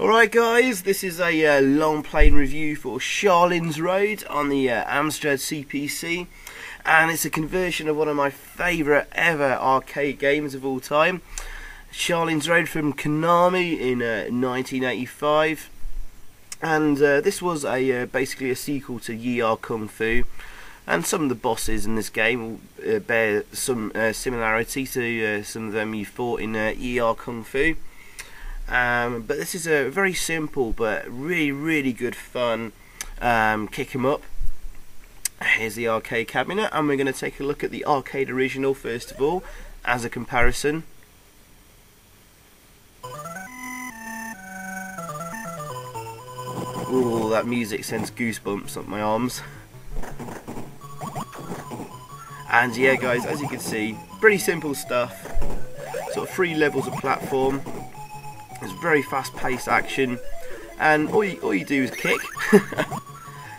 Alright guys, this is a long plane review for Shao Lin's Road on the Amstrad CPC, and it's a conversion of one of my favourite ever arcade games of all time, Shao Lin's Road from Konami in 1985, and this was a basically a sequel to Yie Ar Kung Fu, and some of the bosses in this game will bear some similarity to some of them you fought in Yie Ar Kung Fu. But this is a very simple but really good fun kick 'em up. Here's the arcade cabinet, and we're going to take a look at the arcade original first of all as a comparison. Ooh, that music sends goosebumps up my arms. And yeah guys, as you can see, pretty simple stuff, sort of 3 levels of platform. It's very fast-paced action, and all you do is kick.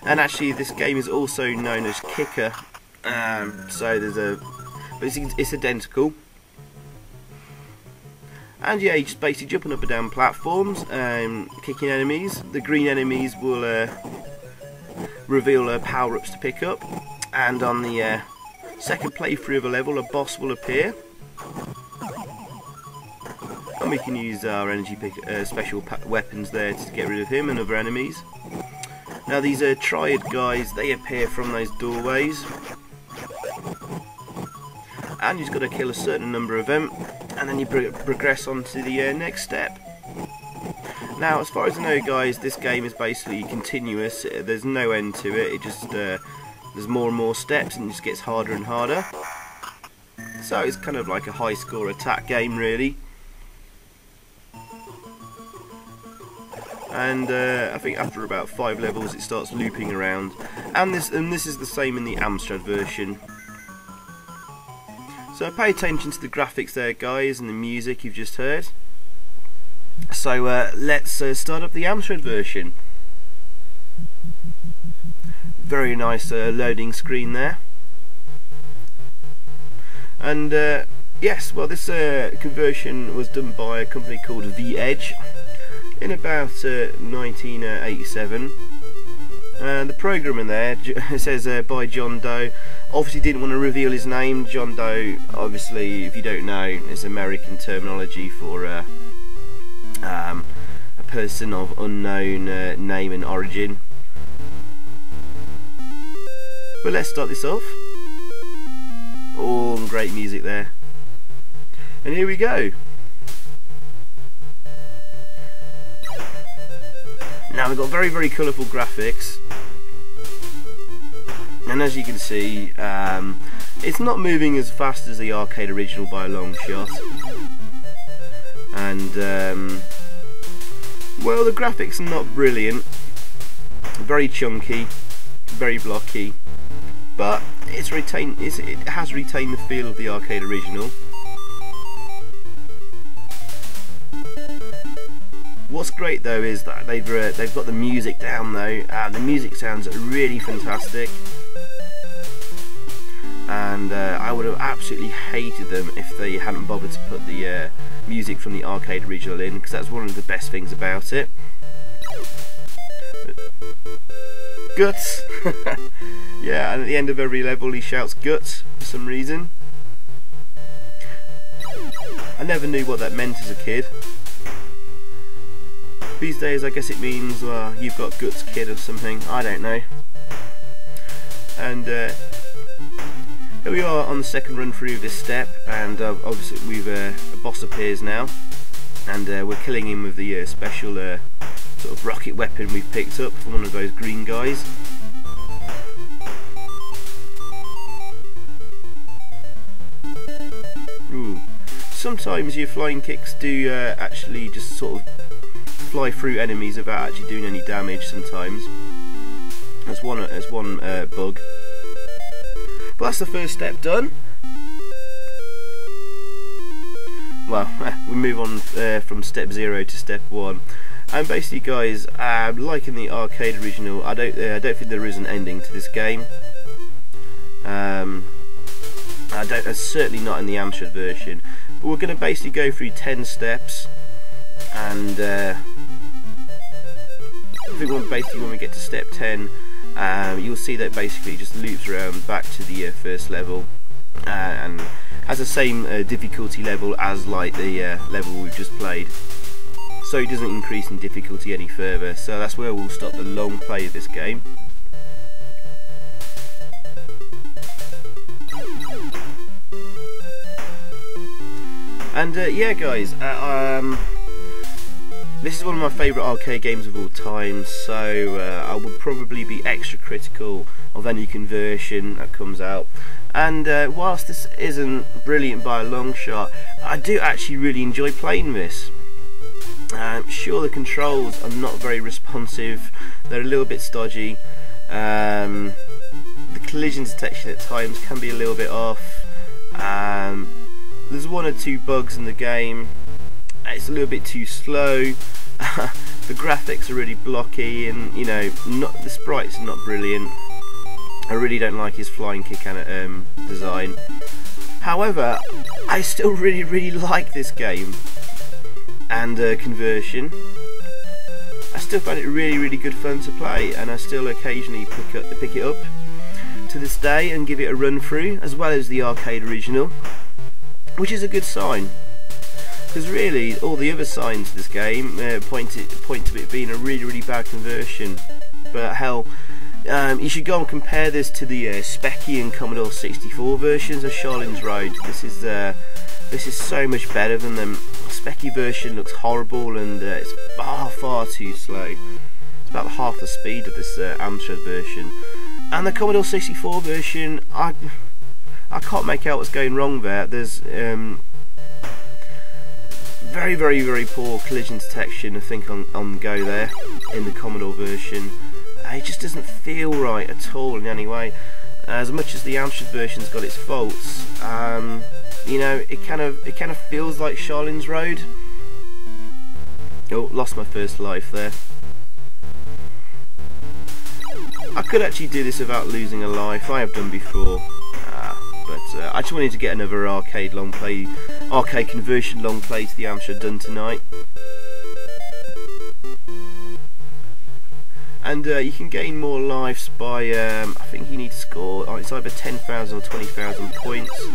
And actually, this game is also known as Kicker. So there's a, but it's identical. And yeah, you just basically jumping up and down platforms, kicking enemies. The green enemies will reveal power-ups to pick up, and on the second playthrough of a level, a boss will appear. We can use our energy pick, special weapons there to get rid of him and other enemies. Now these triad guys, they appear from those doorways, and you've got to kill a certain number of them, and then you progress on to the next step. Now as far as I know guys, this game is basically continuous, there's no end to it, it just there's more and more steps and it just gets harder and harder. So it's kind of like a high score attack game really. And I think after about 5 levels it starts looping around, and this is the same in the Amstrad version. So pay attention to the graphics there guys, and the music you've just heard. So let's start up the Amstrad version. Very nice loading screen there. And yes, well this conversion was done by a company called The Edge in about 1987. The programmer there says by John Doe. Obviously didn't want to reveal his name. John Doe, obviously, if you don't know, is American terminology for a person of unknown name and origin. But let's start this off. Oh, great music there. And here we go. Now we've got very colourful graphics, and as you can see it's not moving as fast as the arcade original by a long shot, and well the graphics are not brilliant, very chunky, very blocky, but it has retained the feel of the arcade original. What's great though is that they've got the music down though. The music sounds really fantastic, and I would have absolutely hated them if they hadn't bothered to put the music from the arcade original in, because that's one of the best things about it. Guts! Yeah, and at the end of every level he shouts guts for some reason. I never knew what that meant as a kid. These days I guess it means you've got guts kid or something, I don't know. And here we are on the second run through this step, and obviously we've a boss appears now, and we're killing him with the special sort of rocket weapon we've picked up from one of those green guys. Ooh. Sometimes your flying kicks do actually just sort of fly through enemies without actually doing any damage sometimes. That's one bug. But that's the first step done. Well, we move on from step 0 to step 1. And basically guys, like in the arcade original, I don't think there is an ending to this game. Certainly not in the Amstrad version. But we're going to basically go through 10 steps, and moving on, basically when we get to step 10, you'll see that basically it just loops around back to the first level, and has the same difficulty level as like the level we've just played. So it doesn't increase in difficulty any further, so that's where we'll stop the long play of this game. And yeah guys, this is one of my favourite arcade games of all time, so I would probably be extra critical of any conversion that comes out. And whilst this isn't brilliant by a long shot, I do actually really enjoy playing this. Sure, the controls are not very responsive, they're a little bit stodgy, the collision detection at times can be a little bit off, there's one or two bugs in the game. It's a little bit too slow. The graphics are really blocky, and you know, the sprites are not brilliant. I really don't like his flying kick and design. However, I still really like this game and conversion. I still find it really good fun to play, and I still occasionally pick it up to this day and give it a run through, as well as the arcade original, which is a good sign. Because really, all the other signs of this game point to it being a really bad conversion. But hell, you should go and compare this to the Specky and Commodore 64 versions of Shao Lin's Road. This is so much better than them. The Specky version looks horrible, and it's far too slow. It's about half the speed of this Amstrad version. And the Commodore 64 version, I can't make out what's going wrong there. There's very poor collision detection, I think, on the go there in the Commodore version. It just doesn't feel right at all in any way. As much as the Amstrad version's got its faults, you know, it kind of feels like Shao Lin's Road. Oh, lost my first life there. I could actually do this without losing a life. I have done before. But I just wanted to get another arcade conversion long play to the Amstrad done tonight. And you can gain more lives by, I think you need to score, it's either 10,000 or 20,000 points.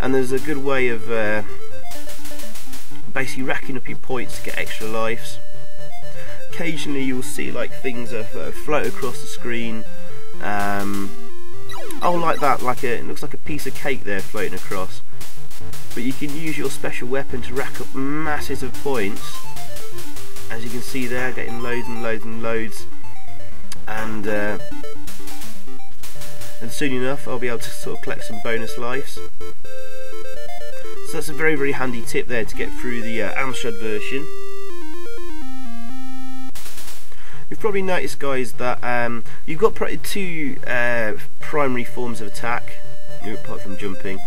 And there's a good way of basically racking up your points to get extra lives. Occasionally you'll see like things float across the screen. Oh, like that, it looks like a piece of cake there floating across. But you can use your special weapon to rack up masses of points. As you can see there, getting loads and loads and loads. And soon enough I'll be able to sort of collect some bonus lives. So that's a very handy tip there to get through the Amstrad version. You've probably noticed, guys, that you've got two primary forms of attack, apart from jumping,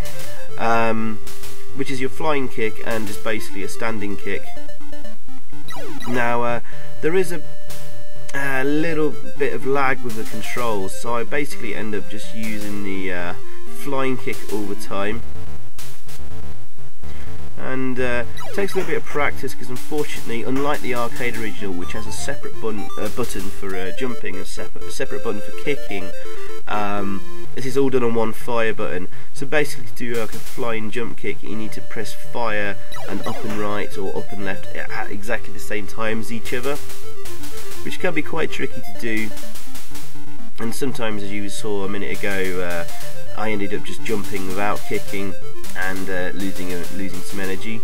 which is your flying kick and just basically a standing kick. Now there is a little bit of lag with the controls, so I basically end up just using the flying kick all the time. And it takes a little bit of practice, because unfortunately, unlike the arcade original, which has a separate button for jumping and a separate button for kicking, this is all done on one fire button. So basically to do like a flying jump kick, you need to press fire and up and right or up and left at exactly the same time as each other, which can be quite tricky to do. And sometimes, as you saw a minute ago, I ended up just jumping without kicking and losing some energy.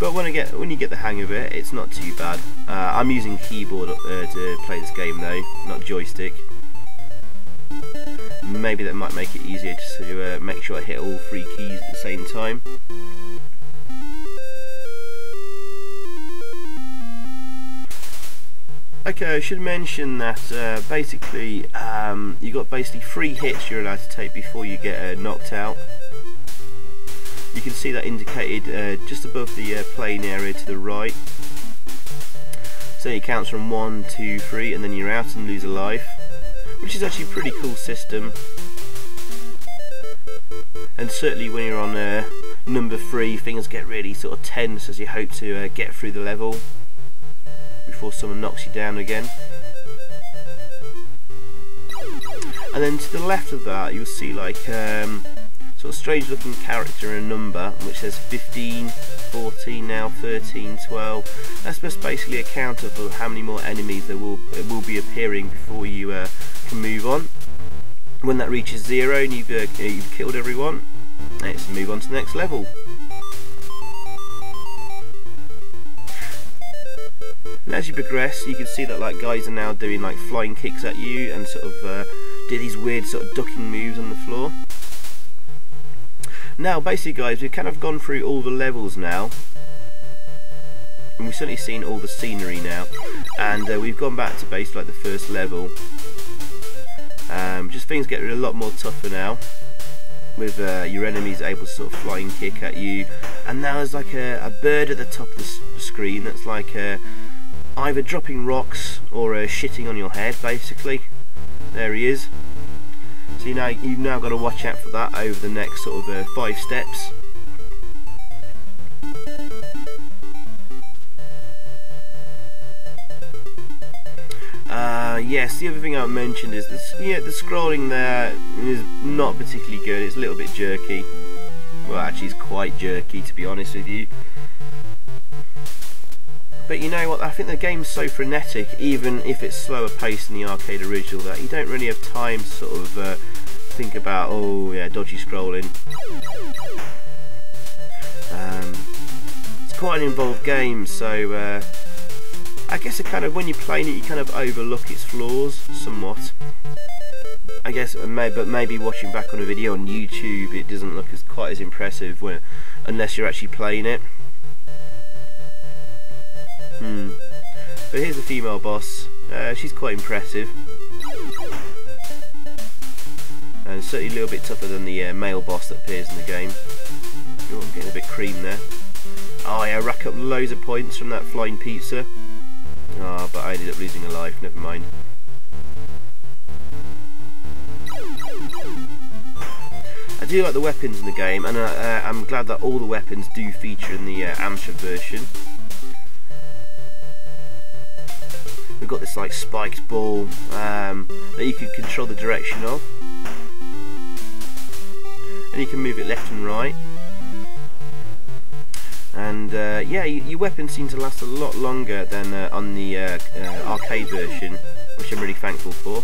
But when you get the hang of it, it's not too bad. I'm using keyboard to play this game though, not joystick. Maybe that might make it easier, just to make sure I hit all three keys at the same time. Okay, I should mention that basically you've got three hits you're allowed to take before you get knocked out. You can see that indicated just above the playing area to the right. So it counts from 1, 2, 3 and then you're out and lose a life, which is actually a pretty cool system. And certainly when you're on number 3 things get really sort of tense as you hope to get through the level before someone knocks you down again. And then to the left of that you'll see like sort of strange looking character and number which says 15, 14 now, 13, 12. That's just basically a counter for how many more enemies there will be appearing before you can move on. When that reaches 0 and you've killed everyone, let's move on to the next level. And as you progress, you can see that like guys are now doing like flying kicks at you and sort of do these weird sort of ducking moves on the floor. Now basically guys, we've kind of gone through all the levels now, and we've certainly seen all the scenery now, and we've gone back to base like the first level. Just things get a lot more tougher now, with your enemies able to sort of fly and kick at you, and now there's like a bird at the top of the screen that's like either dropping rocks or shitting on your head basically. There he is. So you've now got to watch out for that over the next sort of 5 steps. Yes, the other thing I mentioned is this, yeah, the scrolling there is not particularly good, it's a little bit jerky. Well, actually it's quite jerky to be honest with you. But you know what, I think the game's so frenetic, even if it's slower paced than the arcade original, that you don't really have time to sort of think about, oh yeah, dodgy scrolling. It's quite an involved game, so I guess it kind of, when you're playing it, you kind of overlook its flaws somewhat. I guess, but maybe watching back on a video on YouTube, it doesn't look as quite as impressive when, unless you're actually playing it. But here's the female boss, she's quite impressive, and certainly a little bit tougher than the male boss that appears in the game. Oh, I'm getting a bit cream there. Oh yeah, I rack up loads of points from that flying pizza. Ah, oh, but I ended up losing a life, never mind. I do like the weapons in the game, and I'm glad that all the weapons do feature in the Amstrad version. We've got this like spiked ball that you can control the direction of, and you can move it left and right, and yeah, your weapons seem to last a lot longer than on the arcade version, which I'm really thankful for.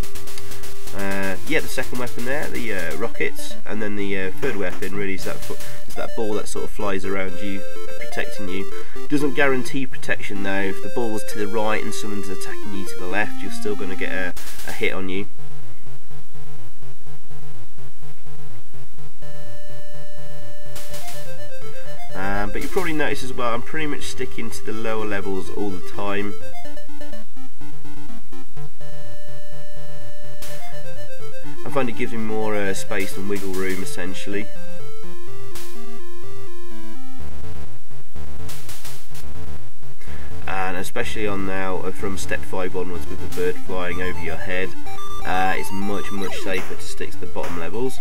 Yeah, the second weapon there, the rockets, and then the third weapon really is that ball that sort of flies around you, protecting you. Doesn't guarantee protection though. If the ball's to the right and someone's attacking you to the left, you're still going to get a hit on you. But you probably notice as well, I'm pretty much sticking to the lower levels all the time. I find it gives me more space and wiggle room essentially. Especially on now from step 5 onwards with the bird flying over your head, it's much safer to stick to the bottom levels.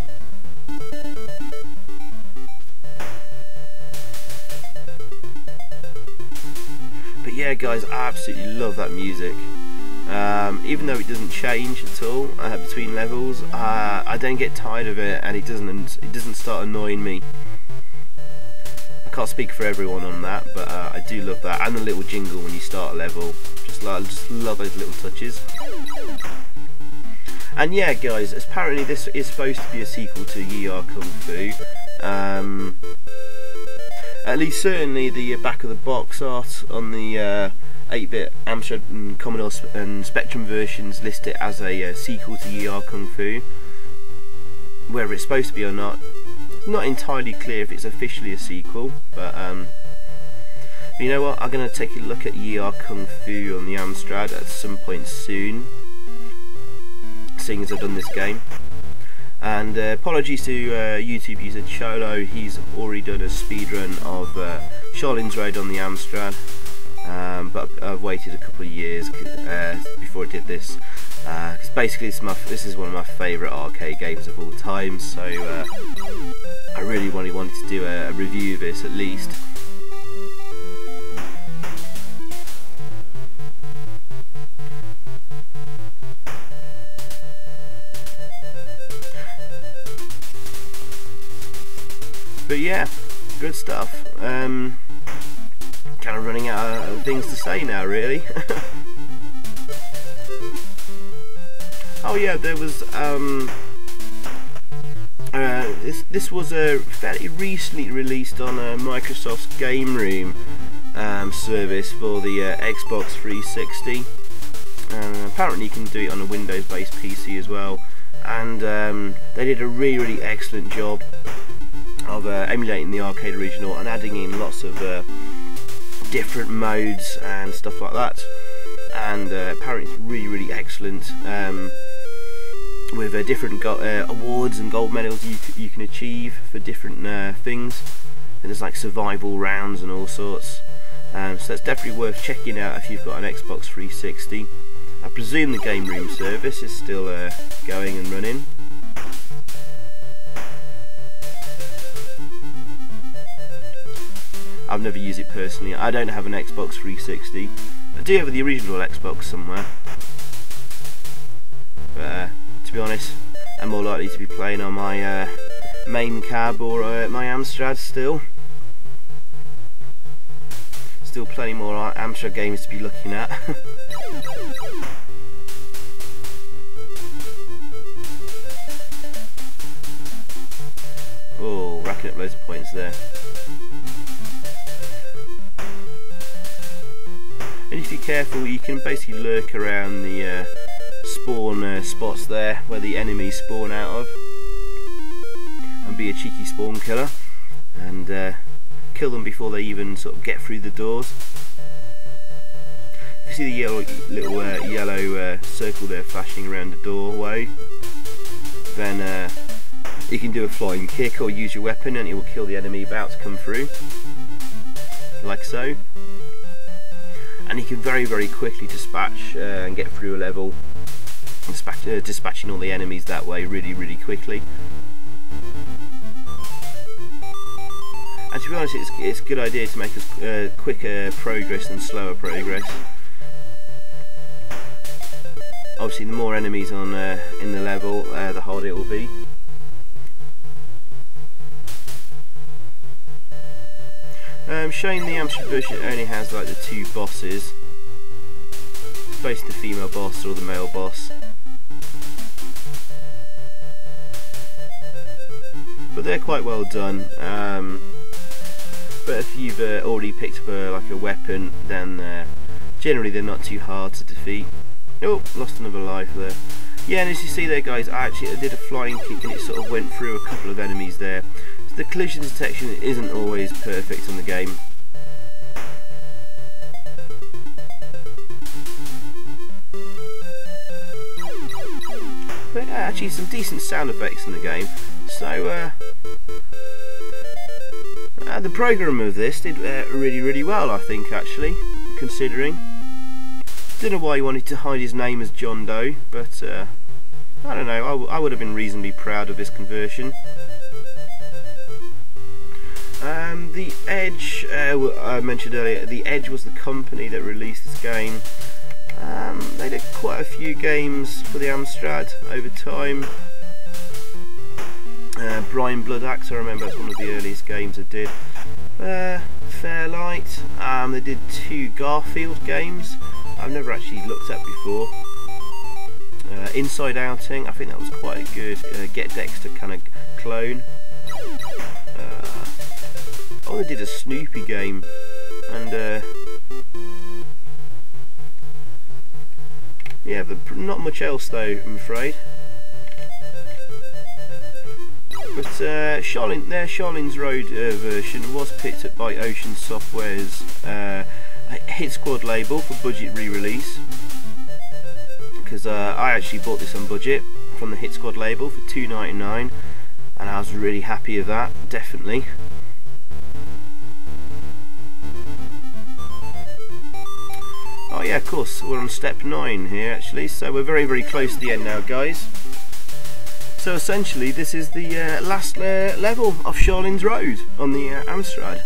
But yeah guys, I absolutely love that music. Even though it doesn't change at all between levels, I don't get tired of it, and it doesn't start annoying me. I can't speak for everyone on that, but I do love that, and the little jingle when you start a level. Just love those little touches. And yeah guys, apparently this is supposed to be a sequel to Yie Ar Kung Fu. At least certainly the back of the box art on the 8-bit Amstrad and Commodore and Spectrum versions list it as a sequel to Yie Ar Kung Fu. Whether it's supposed to be or not, not entirely clear if it's officially a sequel, but you know what, I'm going to take a look at Yie Ar Kung Fu on the Amstrad at some point soon, seeing as I've done this game. And apologies to YouTube user Cholo, he's already done a speedrun of Shao Lin's Road on the Amstrad, but I've waited a couple of years before I did this. Because basically this is one of my favourite arcade games of all time, so I really wanted to do a review of this at least. But yeah, good stuff. Kind of running out of things to say now, really. Oh yeah, there was this was a fairly recently released on Microsoft's Game Room service for the Xbox 360. Apparently, you can do it on a Windows-based PC as well. And they did a really excellent job of emulating the arcade original and adding in lots of different modes and stuff like that. And apparently it's really excellent, with different awards and gold medals you can achieve for different things, and there's like survival rounds and all sorts, so it's definitely worth checking out if you've got an Xbox 360. I presume the Game Room service is still going and running. I've never used it personally. I don't have an Xbox 360. I do have the original Xbox somewhere, but to be honest, I'm more likely to be playing on my main cab or my Amstrad still. Still plenty more Amstrad games to be looking at. Oh, racking up loads of points there. And if you're careful, you can basically lurk around the spawn spots there where the enemies spawn out of, and be a cheeky spawn killer and kill them before they even sort of get through the doors. You see the little yellow circle there flashing around the doorway, then you can do a flying kick or use your weapon and it will kill the enemy about to come through, like so. And you can very quickly dispatch and get through a level, dispatching all the enemies that way really quickly. And to be honest, it's a good idea to make quicker progress than slower progress. Obviously the more enemies on in the level, the harder it will be. Showing the Amstrad version only has like the two bosses, basically the female boss or the male boss. But they're quite well done. But if you've already picked up like a weapon, then generally they're not too hard to defeat. Oh, lost another life there. Yeah, and as you see there, guys, I did a flying kick and it sort of went through a couple of enemies there. The collision detection isn't always perfect on the game. But yeah, actually some decent sound effects in the game. So the program of this did really well, I think, actually, considering. Don't know why he wanted to hide his name as John Doe, but I don't know, I would have been reasonably proud of this conversion. The Edge, I mentioned earlier, The Edge was the company that released this game. They did quite a few games for the Amstrad over time. Brian Bloodaxe, I remember, that's one of the earliest games I did. Fairlight, they did two Garfield games I've never actually looked at before. Inside Outing, I think that was quite a good Get Dexter kind of clone. Oh, they did a Snoopy game, and yeah, but not much else though, I'm afraid. But their Shao Lin's Road version was picked up by Ocean Software's Hit Squad label for budget re-release, because I actually bought this on budget from the Hit Squad label for $2.99, and I was really happy with that, definitely. Oh yeah, of course, we're on step 9 here actually, so we're very close to the end now, guys. So essentially this is the last level of Shao Lin's Road on the Amstrad.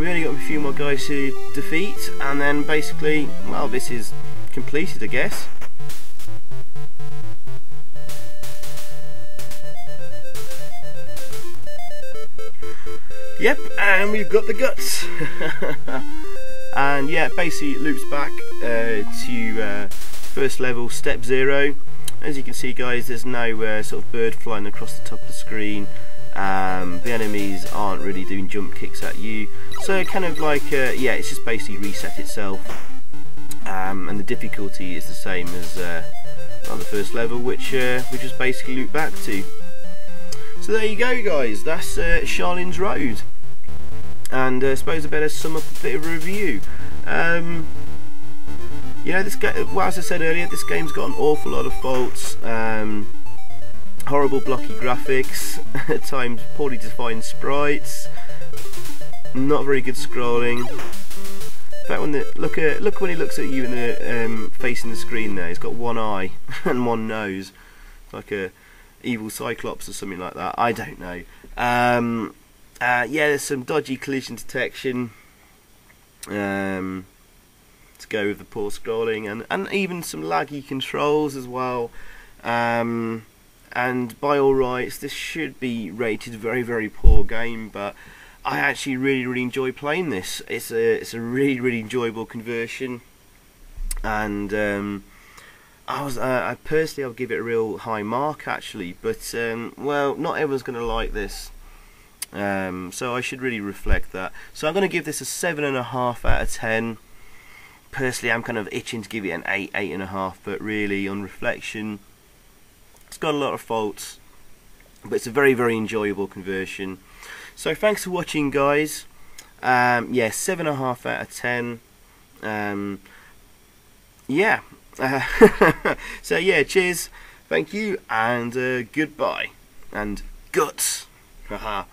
We only got a few more guys to defeat and then basically, well, this is completed, I guess. Yep, and we've got the guts. And yeah, basically it loops back to first level, step 0. As you can see, guys, there's no sort of bird flying across the top of the screen. The enemies aren't really doing jump kicks at you, so kind of like yeah, it's just basically reset itself. And the difficulty is the same as on the first level, which we just basically loop back to. So there you go, guys, that's Shao Lin's Road, and I suppose I better sum up a bit of a review. You know, this game, well, as I said earlier, this game's got an awful lot of faults. Horrible blocky graphics, at times poorly defined sprites, not very good scrolling. In fact, when the, look when he looks at you in the facing the screen there, he's got one eye and one nose, like a evil cyclops or something like that, I don't know. Yeah, there's some dodgy collision detection to go with the poor scrolling, and even some laggy controls as well. And by all rights, this should be rated very, very poor game, but I actually really, really enjoy playing this. It's a really, really enjoyable conversion, and I personally, I'll give it a real high mark actually. But well, not everyone's going to like this, so I should really reflect that. So I'm going to give this a 7.5 out of 10. Personally, I'm kind of itching to give it an 8, 8.5, but really, on reflection, it's got a lot of faults, but it's a very, very enjoyable conversion. So thanks for watching, guys. Yeah, 7.5 out of 10. Yeah. So yeah, cheers, thank you, and goodbye, and guts. Haha.